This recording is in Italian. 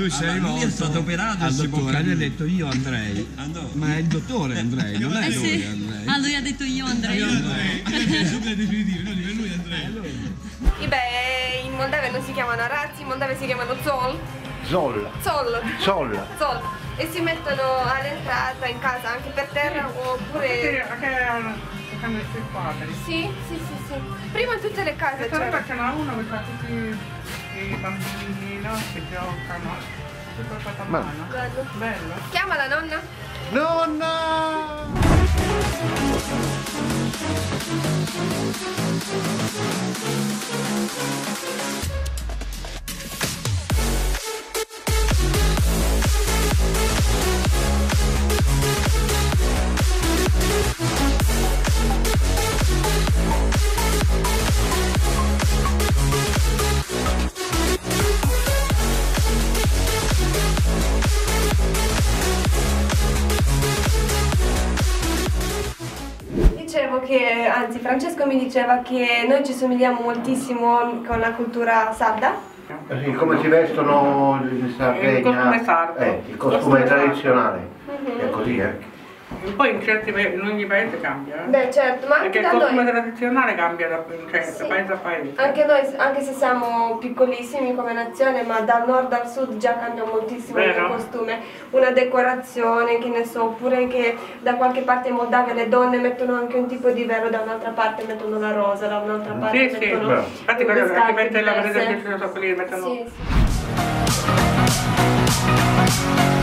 E lui si è rivolto, è stato operato al dottore, gli ha detto io andrei, ma è il dottore Andrei, non è lui Andrei. Ah, lui ha detto io Andrei. Io Andrei, è definitivo, non è lui Andrei. Beh, in Moldavia non si chiamano razzi, in Moldavia si chiamano zol. Zol. Zol. Zol. Zol. E si mettono all'entrata in casa, anche per terra oppure... Sì, sì, sì, sì. Prima tutte le case c'erano. Perché non ha uno che fa tutti... I bambini, no? Che giocano, tutto fatto a mano. Bello. Bello. Chiama la nonna. Nonna! Anzi, Francesco mi diceva che noi ci somigliamo moltissimo con la cultura sarda. Sì, come si vestono in Sardegna, il costume sardo, il costume tradizionale, è così, eh? Poi in ogni paese cambia, eh? Beh, certo, ma anche perché il costume tradizionale cambia da sì, paese a paese. Anche noi, anche se siamo piccolissimi come nazione, ma dal nord al sud già cambia moltissimo. Vero? Il costume, una decorazione, che ne so, oppure che da qualche parte in Moldavia le donne mettono anche un tipo di velo, da un'altra parte mettono la rosa, da un'altra parte sì, mettono... Sì, sì, infatti che mette la presa che sono quelli che mettono... Sì, sì.